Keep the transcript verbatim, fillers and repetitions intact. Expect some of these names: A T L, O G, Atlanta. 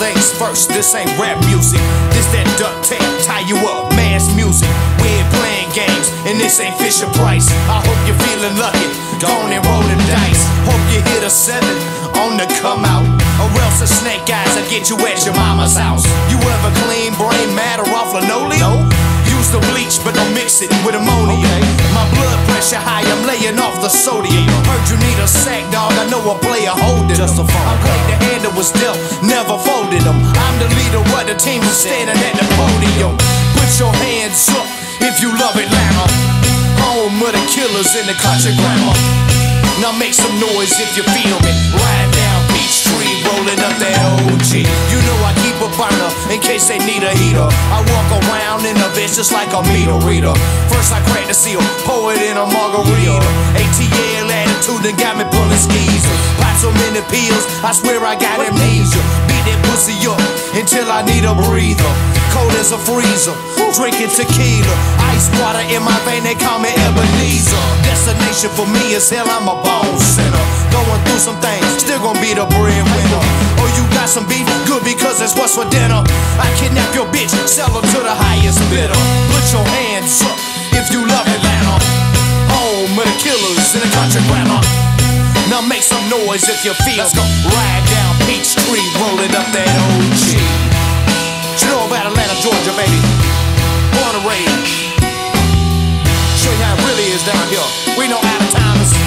things first, this ain't rap music. This that duct tape, tie you up, mass music. We're playing games, and this ain't Fisher Price. I hope you're feeling lucky, go on and roll the dice. Hope you hit a seven on the come out, or else a snake eyes will get you at your mama's house. You ever clean brain matter off linoleum? Use the bleach, but don't mix it with ammonia. My blood pressure high, I'm laying off the sodium. Heard you need a sack, dog, I know a player holding just a phone. I played the hand that was dealt, never folded them. I'm the leader of the team who's standing at the podium. Put your hands up if you love Atlanta, home of the killers in the country grammar. Now make some noise if you feel me. Ride down Peachtree, rolling up that O G. You know I keep a burner in case they need a heater. I walk around in a vest just like a meter reader. First I crack the seal, pour it in a margarita. A T L attitude and got me pulling skis. Pop so many pills, I swear I got amnesia. Beat that pussy up until I need a breather. Cold as a freezer, drinking tequila. Ice water in my vein, they call me Ebenezer. Destination for me is hell, I'm a bone sinner. Going through some things, still gonna be the breadwinner. Oh, you got some beef? Good, because that's what's for dinner. I kidnap your bitch, sell her to the highest bidder. Put your hands up if you love Atlanta, home of the killers in the country grammar. Now make some noise if you feel. Let's go. Ride down Peachtree, rolling up that O G. You know about Atlanta, Georgia, baby. Born and raised. Show you how it really is down here. We know out of time is